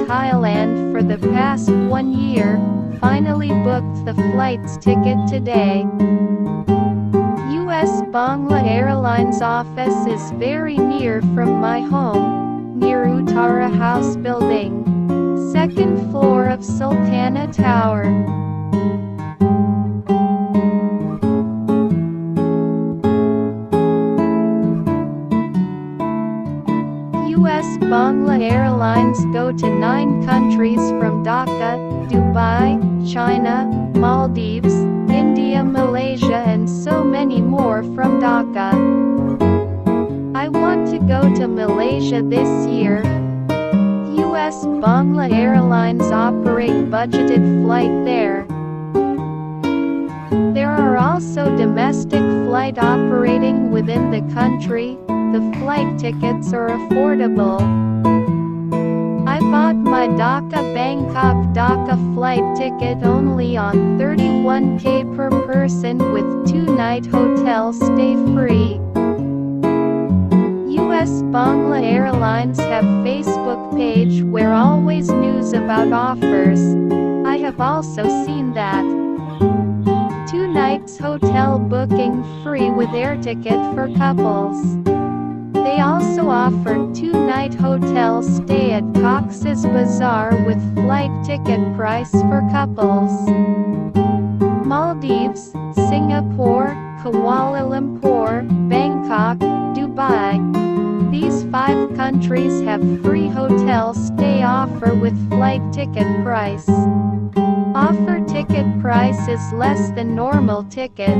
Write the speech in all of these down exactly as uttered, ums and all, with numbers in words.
Thailand for the past one year, finally booked the flight's ticket today. U S-Bangla Airlines office is very near from my home, near Uttara House building, second floor of Sultana Tower. U S-Bangla Airlines go to nine countries from Dhaka, Dubai, China, Maldives, India, Malaysia and so many more from Dhaka. I want to go to Malaysia this year. U S-Bangla Airlines operate budgeted flight there. There are also domestic flight operating within the country. The flight tickets are affordable. I bought my Dhaka-Bangkok-Dhaka flight ticket only on thirty-one K per person with two night hotel stay free. U S-Bangla Airlines have Facebook page where always news about offers. I have also seen that. Two nights hotel booking free with air ticket for couples. They also offer two night hotel stay at Cox's Bazar with flight ticket price for couples. Maldives, Singapore, Kuala Lumpur, Bangkok, Dubai. These five countries have free hotel stay offer with flight ticket price. Offer ticket price is less than normal ticket.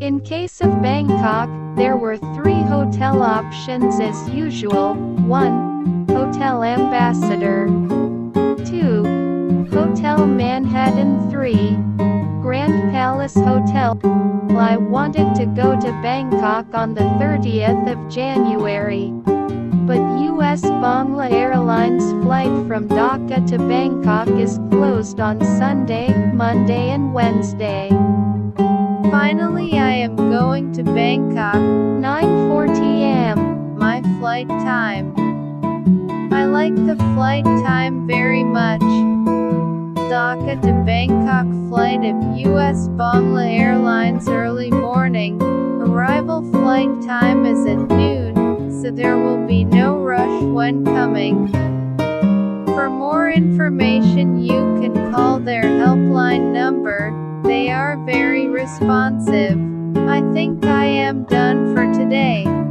In case of Bangkok, there were three hotel options as usual. one Hotel Ambassador, two Hotel Manhattan, three Grand Palace Hotel. I wanted to go to Bangkok on the thirtieth of January, but U S-Bangla Airlines flight from Dhaka to Bangkok is closed on Sunday, Monday and Wednesday. Finally, I am going to Bangkok, nine forty A M, my flight time. I like the flight time very much. Dhaka to Bangkok flight of U S-Bangla Airlines early morning, arrival flight time is at noon, so there will be no rush when coming. For more information you can call their helpline number. They are very responsive. I think I am done for today.